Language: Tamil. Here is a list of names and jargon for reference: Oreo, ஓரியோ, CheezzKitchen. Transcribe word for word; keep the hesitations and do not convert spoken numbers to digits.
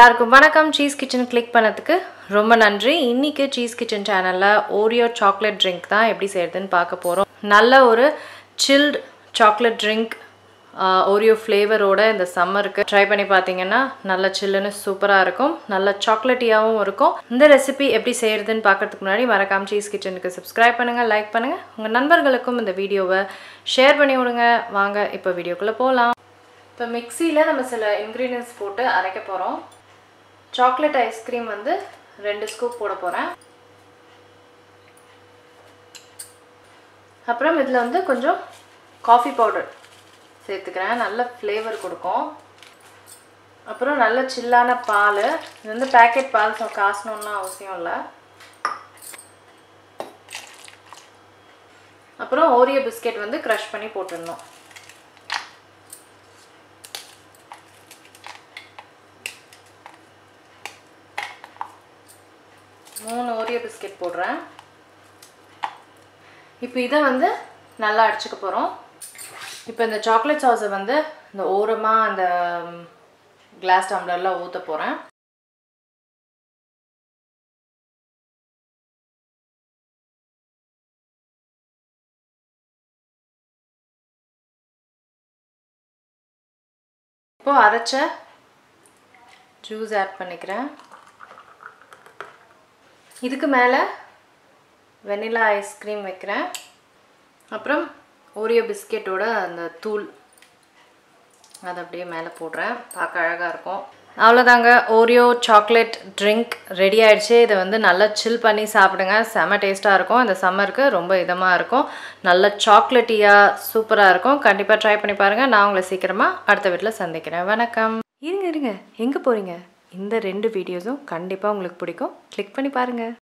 वनकम चीज़ किचन क्लिक पन्नदुक्कु रोम्ब नंरी। इन्नैक्कु चीज़ kitchen channel Oreo chocolate drink तान एप्पडी सेय्यरदुन्नु पार्क्क पोरोम। नल्ला ओरु चिल्ड चॉकलेट ड्रिंक ओरियो फ्लेवरोड इंद सममருக்கு ट्राई பண்ணி பாத்தீங்கன்னா நல்ல சில்லுன்னு சூப்பரா இருக்கும், நல்ல சாக்லேட்டியாவும் இருக்கும்। இந்த ரெசிபி எப்படி செய்யறதுன்னு பார்க்கிறதுக்கு முன்னாடி மறக்காம சீஸ் கிச்சனுக்கு Subscribe பண்ணுங்க, லைக் பண்ணுங்க, உங்க நண்பர்களுக்கும் இந்த வீடியோவை ஷேர் பண்ணி விடுங்க। வாங்க இப்போ வீடியோக்குள்ள போலாம்। இப்போ மிக்ஸில நம்ம சில இன்கிரிடியன்ட்ஸ் போட்டு அரைக்க போறோம்। चॉकलेट आइसक्रीम வந்து ரெண்டு ஸ்கூப் போட போறேன்। அப்புறம் இதுல வந்து கொஞ்சம் காபி பவுடர் சேர்த்துக்கிறேன், நல்ல ஃப்ளேவர் கொடுக்கும்। அப்புறம் நல்ல சில்லான பால், இது வந்து பாக்கெட் பால், சோ காசணும்னா அவசியம் இல்ல। அப்புறம் ஓரியோ பிஸ்கட் வந்து கிரஷ் பண்ணி போட்டுறணும்। மூணு ஓரியோ பிஸ்கட் போடுறேன்। இப்போ இத வந்து நல்லா அடிச்சுக்க போறோம்। இப்போ இந்த சாக்லேட் சாஸை வந்து இந்த ஓரமா அந்த கிளாஸ் டம்ளர்ல ஊத்த போறேன்। இப்போ அரைச்ச ஜூஸ் ஆட் பண்ணிக்கிறேன்। இதுக்கு மேல வெனிலா ஐஸ்கிரீம் வைக்கிறேன்। அப்புறம் ஓரியோ பிஸ்கட்டோட அந்த தூள் அத அப்படியே மேல போடுறேன், பார்க்க அழகா இருக்கும்। அவ்வளவுதாங்க, ஓரியோ சாக்லேட் ட்ரிங்க் ரெடி ஆயிடுச்சு। இத வந்து நல்லா சில் பண்ணி சாப்பிடுங்க, செம டேஸ்டா இருக்கும்। இந்த சம்மருக்கு ரொம்ப இதமா இருக்கும், நல்ல சாக்லேட்டியா சூப்பரா இருக்கும்। கண்டிப்பா ட்ரை பண்ணி பாருங்க। நான் உங்களை சீக்கிரமா அடுத்த வீடியோல சந்திக்கிறேன்। வணக்கம்। இருங்க இருங்க, எங்க போறீங்க? இந்த ரெண்டு வீடியோஸும் கண்டிப்பா உங்களுக்கு பிடிக்கும், கிளிக் பண்ணி பாருங்க।